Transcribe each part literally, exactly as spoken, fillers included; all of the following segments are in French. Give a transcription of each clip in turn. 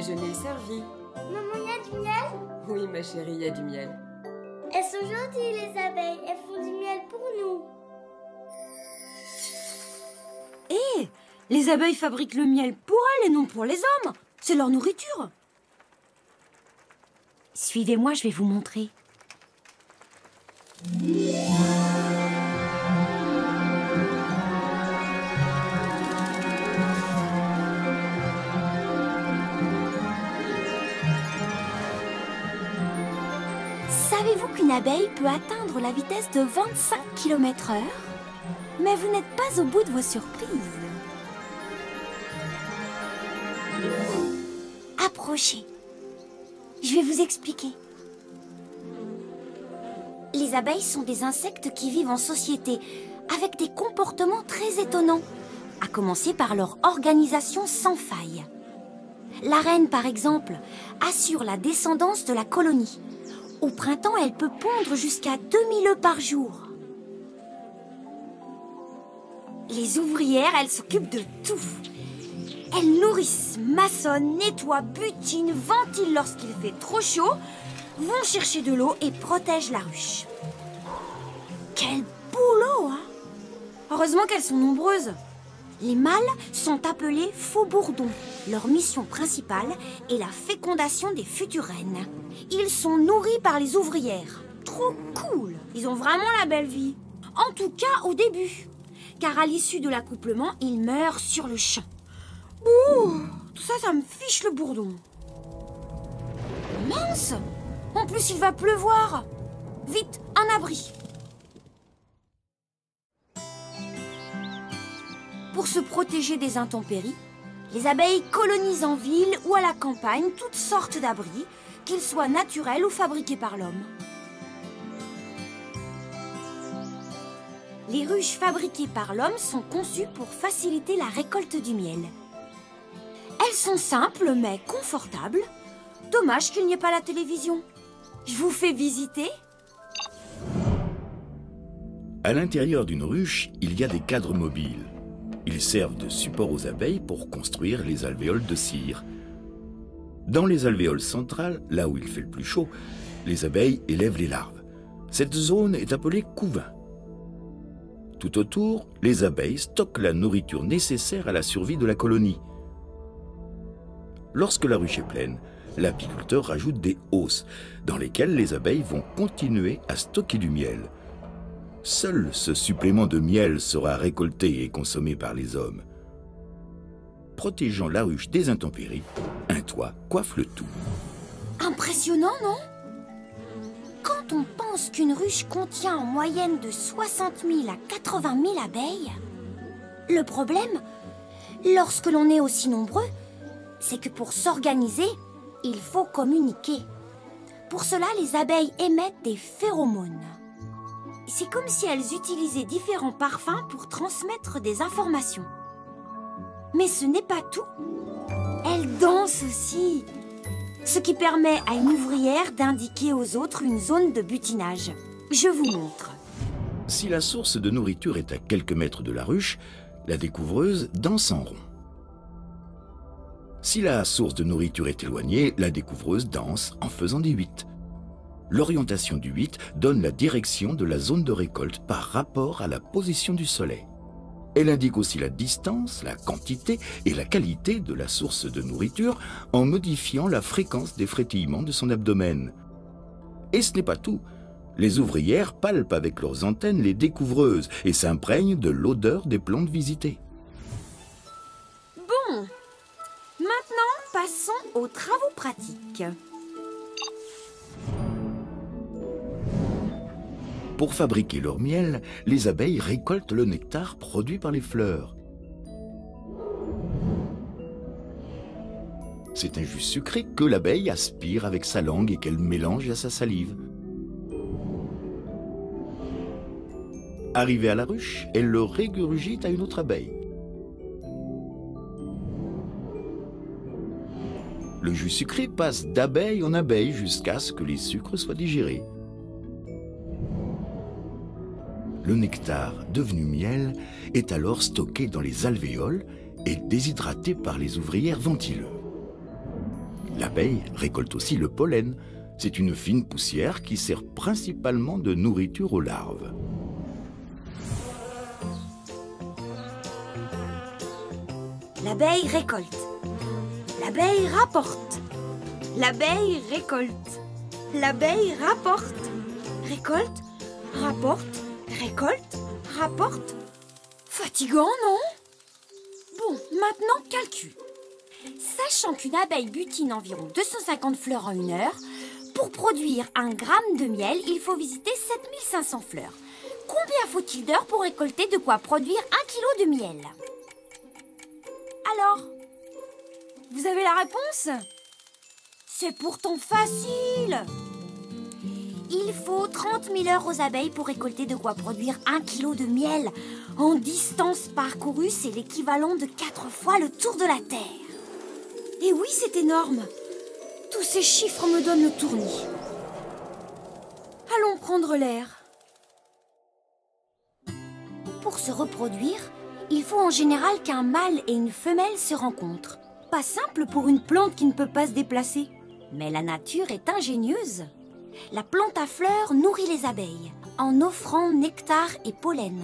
déjeuner est servi. Maman, il y a du miel? Oui, ma chérie, il y a du miel. Elles sont gentilles, les abeilles. Elles font du miel pour nous. Hé hey, les abeilles fabriquent le miel pour elles et non pour les hommes. C'est leur nourriture. Suivez-moi, je vais vous montrer. Savez-vous qu'une abeille peut atteindre la vitesse de vingt-cinq kilomètres heure? Mais vous n'êtes pas au bout de vos surprises. Approchez. Je vais vous expliquer. Les abeilles sont des insectes qui vivent en société, avec des comportements très étonnants, à commencer par leur organisation sans faille. La reine, par exemple, assure la descendance de la colonie. Au printemps, elle peut pondre jusqu'à deux mille œufs par jour. Les ouvrières, elles s'occupent de tout. Elles nourrissent, maçonnent, nettoient, butinent, ventilent lorsqu'il fait trop chaud, vont chercher de l'eau et protègent la ruche. Quel boulot, hein? Heureusement qu'elles sont nombreuses. Les mâles sont appelés faux-bourdons. Leur mission principale est la fécondation des futures reines. Ils sont nourris par les ouvrières. Trop cool! Ils ont vraiment la belle vie. En tout cas, au début. Car à l'issue de l'accouplement, ils meurent sur le champ. Ouh! Tout ça, ça me fiche le bourdon. Mince! En plus, il va pleuvoir. Vite, un abri. Pour se protéger des intempéries, les abeilles colonisent en ville ou à la campagne toutes sortes d'abris, qu'ils soient naturels ou fabriqués par l'homme. Les ruches fabriquées par l'homme sont conçues pour faciliter la récolte du miel. Elles sont simples mais confortables. Dommage qu'il n'y ait pas la télévision. Je vous fais visiter. À l'intérieur d'une ruche, il y a des cadres mobiles. Ils servent de support aux abeilles pour construire les alvéoles de cire. Dans les alvéoles centrales, là où il fait le plus chaud, les abeilles élèvent les larves. Cette zone est appelée couvain. Tout autour, les abeilles stockent la nourriture nécessaire à la survie de la colonie. Lorsque la ruche est pleine, l'apiculteur rajoute des hausses, dans lesquelles les abeilles vont continuer à stocker du miel. Seul ce supplément de miel sera récolté et consommé par les hommes. Protégeant la ruche des intempéries, un toit coiffe le tout. Impressionnant, non? Quand on pense qu'une ruche contient en moyenne de soixante mille à quatre-vingt mille abeilles, le problème, lorsque l'on est aussi nombreux, c'est que pour s'organiser, il faut communiquer. Pour cela, les abeilles émettent des phéromones. C'est comme si elles utilisaient différents parfums pour transmettre des informations. Mais ce n'est pas tout. Elles dansent aussi. Ce qui permet à une ouvrière d'indiquer aux autres une zone de butinage. Je vous montre. Si la source de nourriture est à quelques mètres de la ruche, la découvreuse danse en rond. Si la source de nourriture est éloignée, la découvreuse danse en faisant des huit. L'orientation du huit donne la direction de la zone de récolte par rapport à la position du soleil. Elle indique aussi la distance, la quantité et la qualité de la source de nourriture en modifiant la fréquence des frétillements de son abdomen. Et ce n'est pas tout. Les ouvrières palpent avec leurs antennes les découvreuses et s'imprègnent de l'odeur des plantes visitées. Bon, maintenant passons aux travaux pratiques. Pour fabriquer leur miel, les abeilles récoltent le nectar produit par les fleurs. C'est un jus sucré que l'abeille aspire avec sa langue et qu'elle mélange à sa salive. Arrivée à la ruche, elle le régurgite à une autre abeille. Le jus sucré passe d'abeille en abeille jusqu'à ce que les sucres soient digérés. Le nectar, devenu miel, est alors stocké dans les alvéoles et déshydraté par les ouvrières ventileuses. L'abeille récolte aussi le pollen. C'est une fine poussière qui sert principalement de nourriture aux larves. L'abeille récolte. L'abeille rapporte. L'abeille récolte. L'abeille rapporte. Récolte, rapporte, récolte, rapporte. Fatigant, non? Bon, maintenant, calcul. Sachant qu'une abeille butine environ deux cent cinquante fleurs en une heure, pour produire un gramme de miel, il faut visiter sept mille cinq cents fleurs. Combien faut-il d'heures pour récolter de quoi produire un kilo de miel? Alors, vous avez la réponse? C'est pourtant facile! Il faut trente mille heures aux abeilles pour récolter de quoi produire un kilo de miel. En distance parcourue, c'est l'équivalent de quatre fois le tour de la Terre. Et oui, c'est énorme. Tous ces chiffres me donnent le tournis. Allons prendre l'air. Pour se reproduire, il faut en général qu'un mâle et une femelle se rencontrent. Pas simple pour une plante qui ne peut pas se déplacer. Mais la nature est ingénieuse. La plante à fleurs nourrit les abeilles en offrant nectar et pollen.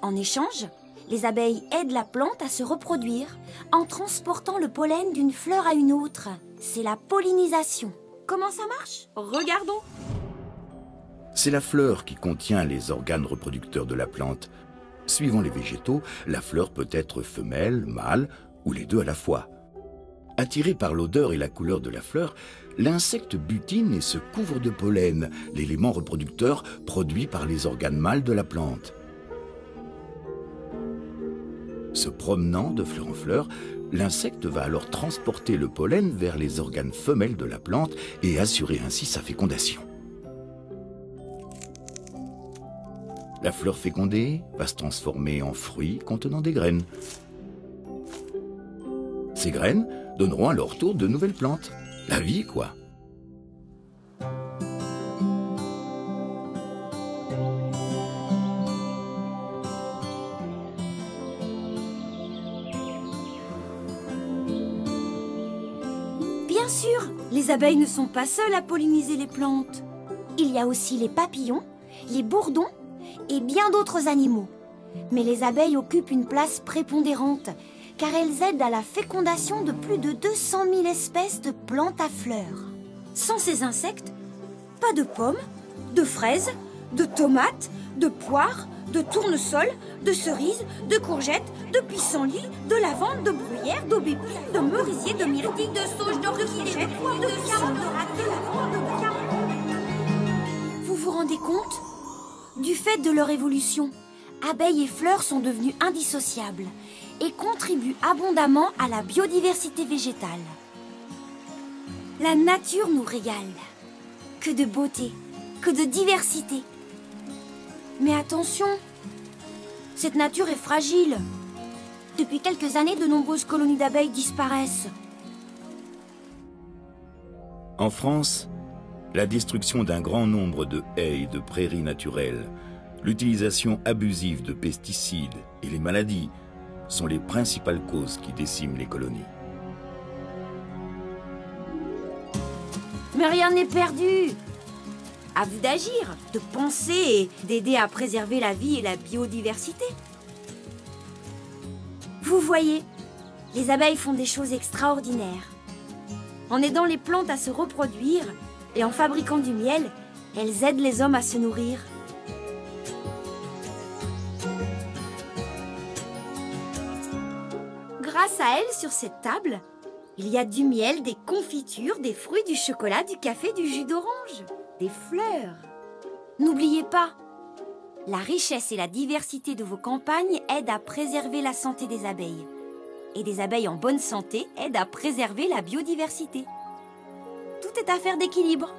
En échange, les abeilles aident la plante à se reproduire en transportant le pollen d'une fleur à une autre. C'est la pollinisation. Comment ça marche? Regardons. C'est la fleur qui contient les organes reproducteurs de la plante. Suivant les végétaux, la fleur peut être femelle, mâle ou les deux à la fois. Attiré par l'odeur et la couleur de la fleur, l'insecte butine et se couvre de pollen, l'élément reproducteur produit par les organes mâles de la plante. Se promenant de fleur en fleur, l'insecte va alors transporter le pollen vers les organes femelles de la plante et assurer ainsi sa fécondation. La fleur fécondée va se transformer en fruit contenant des graines. Ces graines donneront à leur tour de nouvelles plantes. La vie, quoi. Bien sûr, les abeilles ne sont pas seules à polliniser les plantes. Il y a aussi les papillons, les bourdons et bien d'autres animaux. Mais les abeilles occupent une place prépondérante, car elles aident à la fécondation de plus de deux cent mille espèces de plantes à fleurs. Sans ces insectes, pas de pommes, de fraises, de tomates, de poires, de tournesols, de cerises, de courgettes, de pissenlits, de lavande, de bruyère, d'aubépine, de merisier, de myrtille, de sauge, d'orchidée, de poires, de carottes, de radis, de lavande, de carottes. Vous vous rendez compte? Du fait de leur évolution, abeilles et fleurs sont devenues indissociables et contribuent abondamment à la biodiversité végétale. La nature nous régale. Que de beauté, que de diversité. Mais attention, cette nature est fragile. Depuis quelques années, de nombreuses colonies d'abeilles disparaissent. En France, la destruction d'un grand nombre de haies et de prairies naturelles, l'utilisation abusive de pesticides et les maladies sont les principales causes qui déciment les colonies. Mais rien n'est perdu! À vous d'agir, de penser et d'aider à préserver la vie et la biodiversité. Vous voyez, les abeilles font des choses extraordinaires. En aidant les plantes à se reproduire et en fabriquant du miel, elles aident les hommes à se nourrir. Grâce à elle, sur cette table, il y a du miel, des confitures, des fruits, du chocolat, du café, du jus d'orange, des fleurs. N'oubliez pas, la richesse et la diversité de vos campagnes aident à préserver la santé des abeilles. Et des abeilles en bonne santé aident à préserver la biodiversité. Tout est affaire d'équilibre.